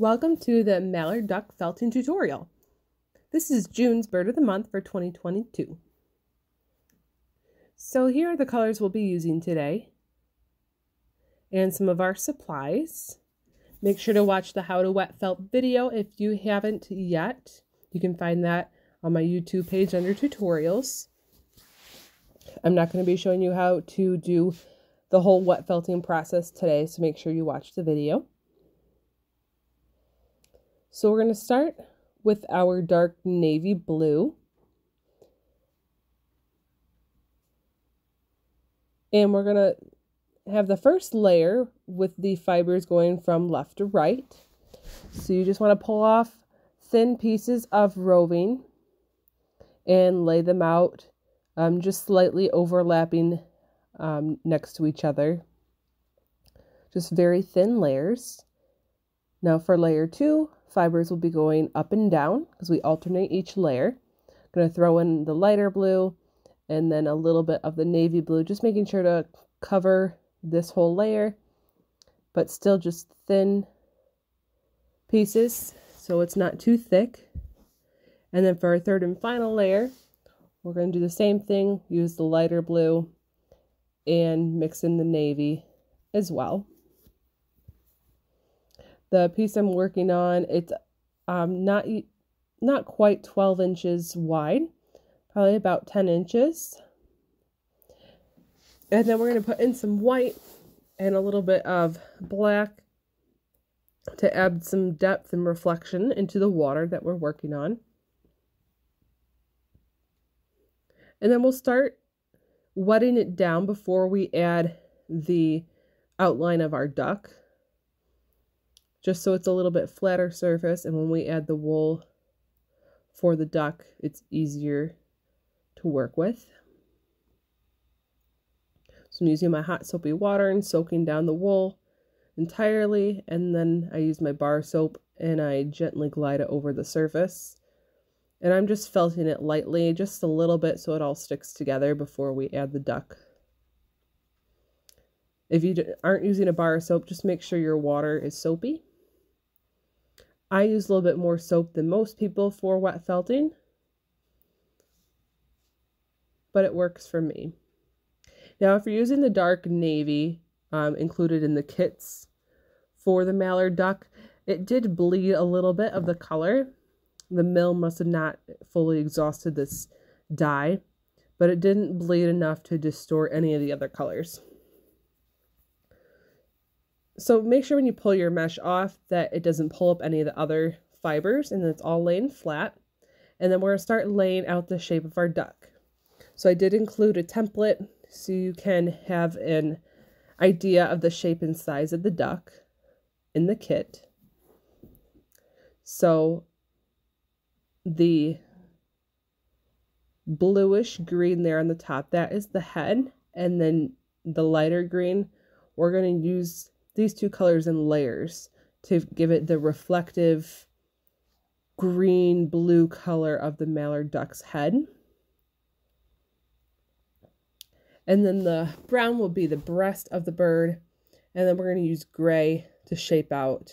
Welcome to the Mallard Duck Felting tutorial. This is June's bird of the month for 2022. So here are the colors we'll be using today and some of our supplies. Make sure to watch the How to Wet Felt video if you haven't yet. You can find that on my YouTube page under tutorials. I'm not going to be showing you how to do the whole wet felting process today, so make sure you watch the video. So we're going to start with our dark navy blue. And we're going to have the first layer with the fibers going from left to right. So you just want to pull off thin pieces of roving and lay them out just slightly overlapping next to each other. Just very thin layers. Now for layer two, fibers will be going up and down because we alternate each layer. I'm going to throw in the lighter blue and then a little bit of the navy blue, just making sure to cover this whole layer, but still just thin pieces so it's not too thick. And then for our third and final layer, we're going to do the same thing, use the lighter blue and mix in the navy as well. The piece I'm working on, it's not quite 12 inches wide, probably about 10 inches. And then we're going to put in some white and a little bit of black to add some depth and reflection into the water that we're working on. And then we'll start wetting it down before we add the outline of our duck, just so it's a little bit flatter surface, and when we add the wool for the duck, it's easier to work with. So I'm using my hot soapy water and soaking down the wool entirely, and then I use my bar soap and I gently glide it over the surface. And I'm just felting it lightly, just a little bit, so it all sticks together before we add the duck. If you aren't using a bar of soap, just make sure your water is soapy. I use a little bit more soap than most people for wet felting, but it works for me. Now, if you're using the dark navy included in the kits for the mallard duck, it did bleed a little bit of the color. The mill must have not fully exhausted this dye, but it didn't bleed enough to distort any of the other colors. So make sure when you pull your mesh off that it doesn't pull up any of the other fibers and it's all laying flat. And then we're going to start laying out the shape of our duck. So I did include a template so you can have an idea of the shape and size of the duck in the kit. So the bluish green there on the top, that is the head. And then the lighter green, we're going to use these two colors in layers to give it the reflective green blue color of the mallard duck's head. And then the brown will be the breast of the bird. And then we're going to use gray to shape out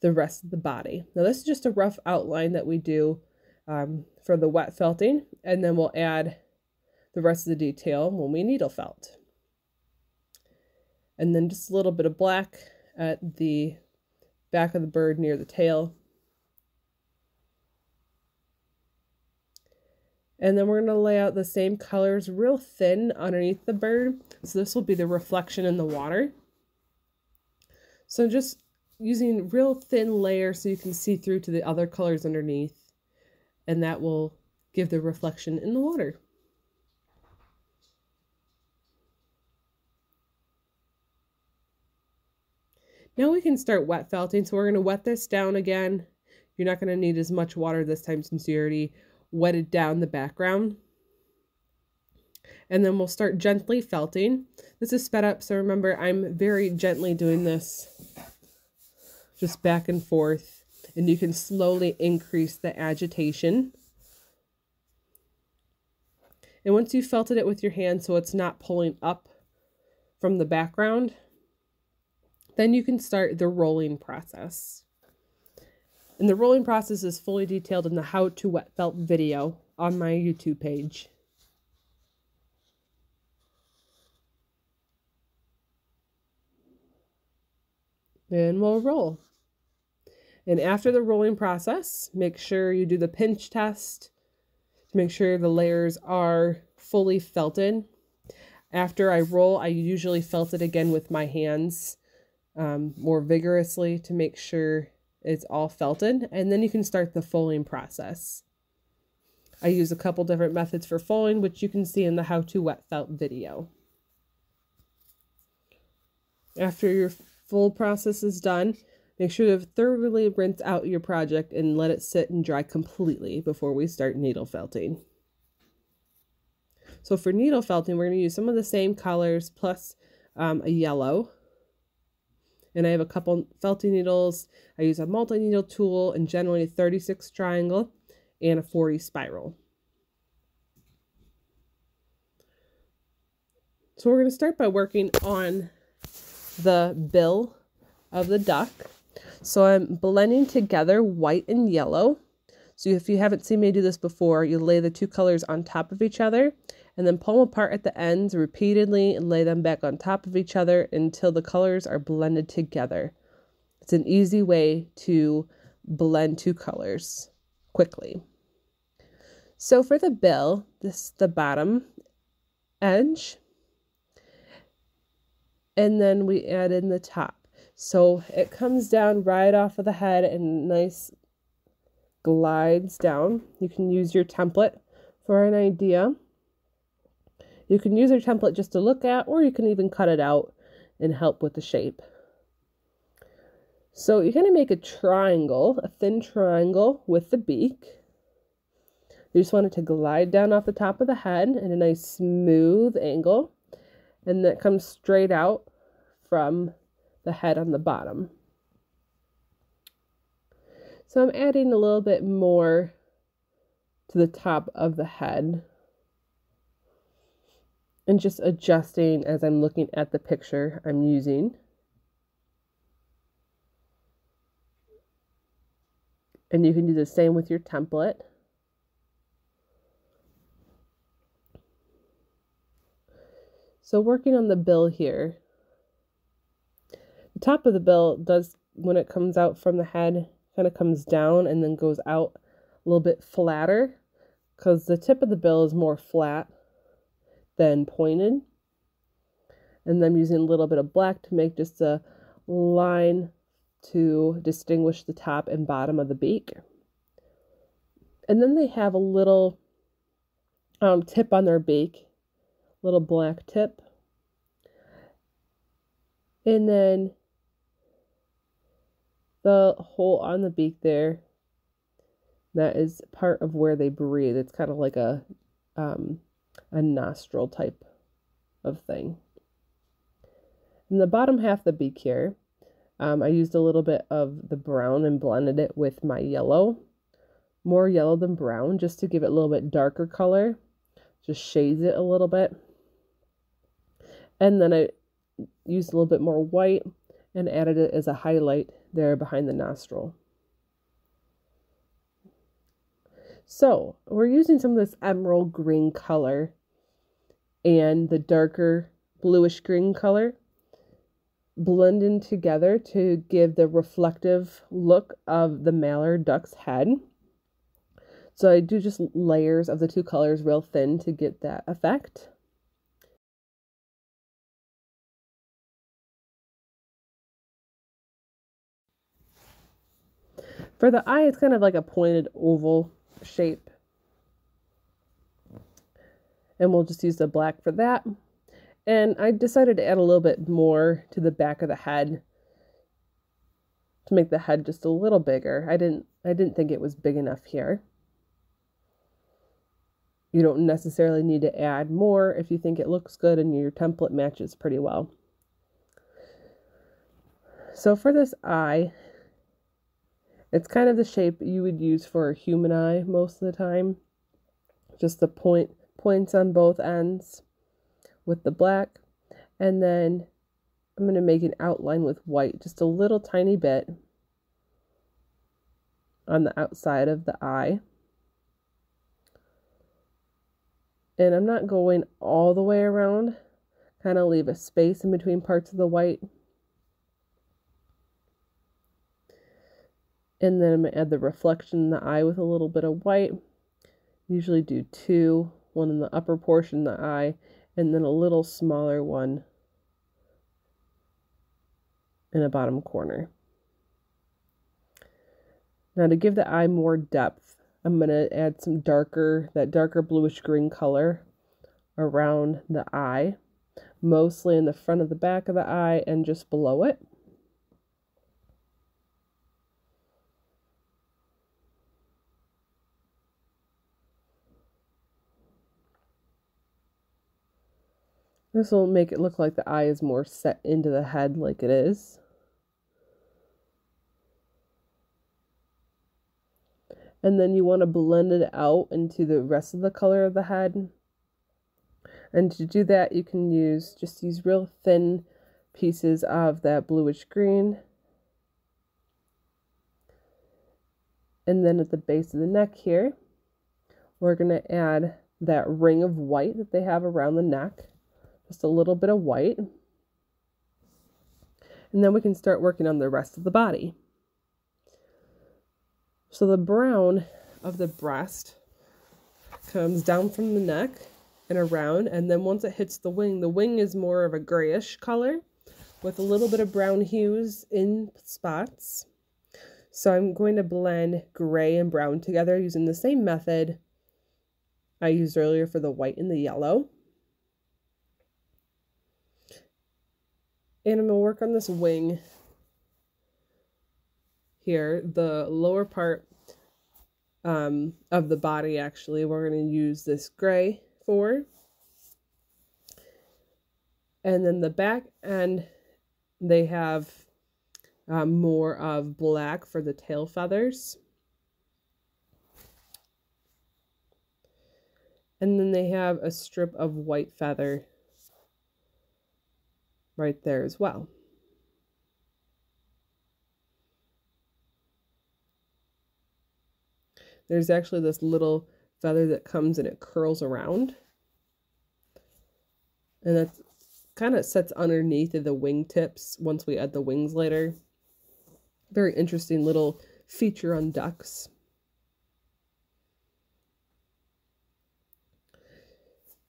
the rest of the body. Now this is just a rough outline that we do for the wet felting. And then we'll add the rest of the detail when we needle felt. And then just a little bit of black at the back of the bird near the tail. And then we're going to lay out the same colors real thin underneath the bird. So this will be the reflection in the water. So just using real thin layers so you can see through to the other colors underneath. And that will give the reflection in the water. Now we can start wet felting. So we're going to wet this down again. You're not going to need as much water this time since you already wetted down the background. And then we'll start gently felting. This is sped up, so remember I'm very gently doing this just back and forth. And you can slowly increase the agitation. And once you've felted it with your hand so it's not pulling up from the background, then you can start the rolling process. And the rolling process is fully detailed in the How to Wet Felt video on my YouTube page. And we'll roll. And after the rolling process, make sure you do the pinch test to make sure the layers are fully felted. After I roll, I usually felt it again with my hands more vigorously to make sure it's all felted. And then you can start the fouling process. I use a couple different methods for fouling, which you can see in the How to Wet Felt video. After your full process is done, make sure to thoroughly rinse out your project and let it sit and dry completely before we start needle felting. So for needle felting, we're going to use some of the same colors plus a yellow. And I have a couple felting needles. I use a multi-needle tool and generally a 36 triangle and a 40 spiral. So we're going to start by working on the bill of the duck. So I'm blending together white and yellow. So if you haven't seen me do this before, you lay the two colors on top of each other and then pull them apart at the ends repeatedly and lay them back on top of each other until the colors are blended together. It's an easy way to blend two colors quickly. So for the bill, this is the bottom edge. And then we add in the top. So it comes down right off of the head and nice glides down. You can use your template for an idea. You can use your template just to look at, or you can even cut it out and help with the shape. So you're going to make a triangle, a thin triangle with the beak. You just want it to glide down off the top of the head in a nice smooth angle. And that comes straight out from the head on the bottom. So I'm adding a little bit more to the top of the head and just adjusting as I'm looking at the picture I'm using. And you can do the same with your template. So working on the bill here. The top of the bill does, when it comes out from the head, kind of comes down and then goes out a little bit flatter because the tip of the bill is more flat than pointed. And I'm using a little bit of black to make just a line to distinguish the top and bottom of the beak. And then they have a little tip on their beak, little black tip. And then the hole on the beak there, that is part of where they breathe. It's kind of like a nostril type of thing. In the bottom half of the beak here, I used a little bit of the brown and blended it with my yellow. More yellow than brown, just to give it a little bit darker color. Just shades it a little bit. And then I used a little bit more white and added it as a highlight there behind the nostril. So we're using some of this emerald green color and the darker bluish green color blending together to give the reflective look of the mallard duck's head. So I do just layers of the two colors real thin to get that effect. For the eye, it's kind of like a pointed oval shape. And we'll just use the black for that. And I decided to add a little bit more to the back of the head to make the head just a little bigger. I didn't think it was big enough here. You don't necessarily need to add more if you think it looks good and your template matches pretty well. So for this eye, it's kind of the shape you would use for a human eye most of the time. Just the points on both ends with the black. And then I'm going to make an outline with white, just a little tiny bit. on the outside of the eye. And I'm not going all the way around. Kind of leave a space in between parts of the white. And then I'm going to add the reflection in the eye with a little bit of white. Usually do two, one in the upper portion of the eye, and then a little smaller one in the bottom corner. Now to give the eye more depth, I'm going to add some that darker bluish green color around the eye, mostly in the front of the back of the eye and just below it. This will make it look like the eye is more set into the head like it is. And then you want to blend it out into the rest of the color of the head. And to do that, you can just use real thin pieces of that bluish green. And then at the base of the neck here, we're going to add that ring of white that they have around the neck. Just a little bit of white. And then we can start working on the rest of the body. So the brown of the breast comes down from the neck and around, and then once it hits the wing is more of a grayish color with a little bit of brown hues in spots. So I'm going to blend gray and brown together using the same method I used earlier for the white and the yellow. And I'm going to work on this wing here, the lower part of the body actually. We're going to use this gray for. And then the back end, they have more of black for the tail feathers. And then they have a strip of white feather right there as well. There's actually this little feather that comes and it curls around. And that kind of sets underneath of the wingtips once we add the wings later. Very interesting little feature on ducks.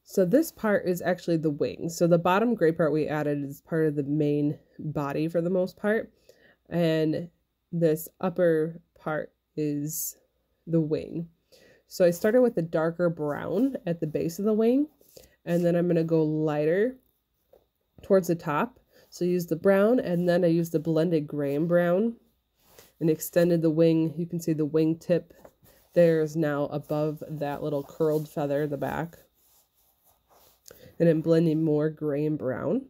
So this part is actually the wings. So the bottom gray part we added is part of the main body for the most part. And this upper part is the wing. So I started with the darker brown at the base of the wing, and then I'm going to go lighter towards the top. So use the brown, and then I used the blended gray and brown and extended the wing. You can see the wing tip there is now above that little curled feather in the back. And I'm blending more gray and brown.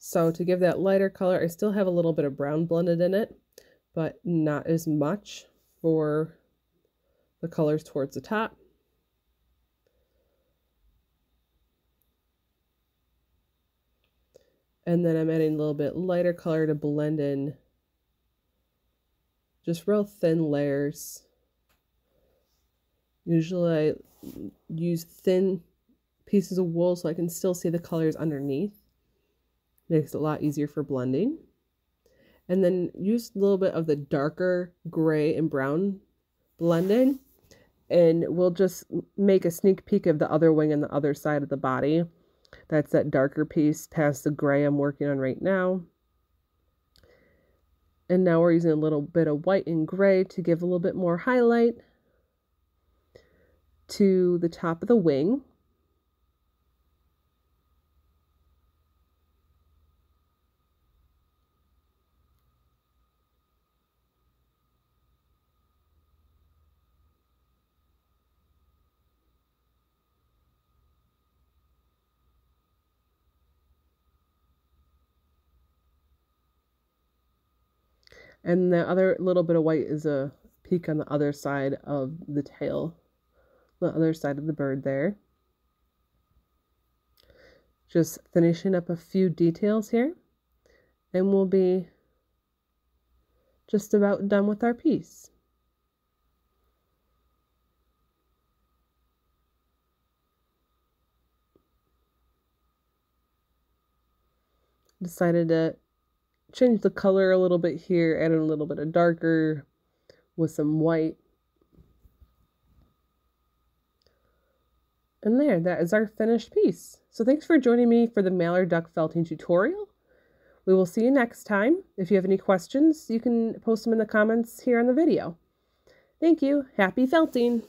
So to give that lighter color, I still have a little bit of brown blended in it, but not as much for the colors towards the top. And then I'm adding a little bit lighter color to blend in just real thin layers. Usually I use thin pieces of wool so I can still see the colors underneath. Makes it a lot easier for blending. And then use a little bit of the darker gray and brown blended, and we'll just make a sneak peek of the other wing and the other side of the body. That's that darker piece past the gray I'm working on right now. And now we're using a little bit of white and gray to give a little bit more highlight to the top of the wing. And the other little bit of white is a peak on the other side of the tail, the other side of the bird there. Just finishing up a few details here, and we'll be just about done with our piece. Decided to change the color a little bit here, add in a little bit of darker with some white. And there, that is our finished piece. So thanks for joining me for the Mallard duck felting tutorial. We will see you next time. If you have any questions, you can post them in the comments here on the video. Thank you. Happy felting!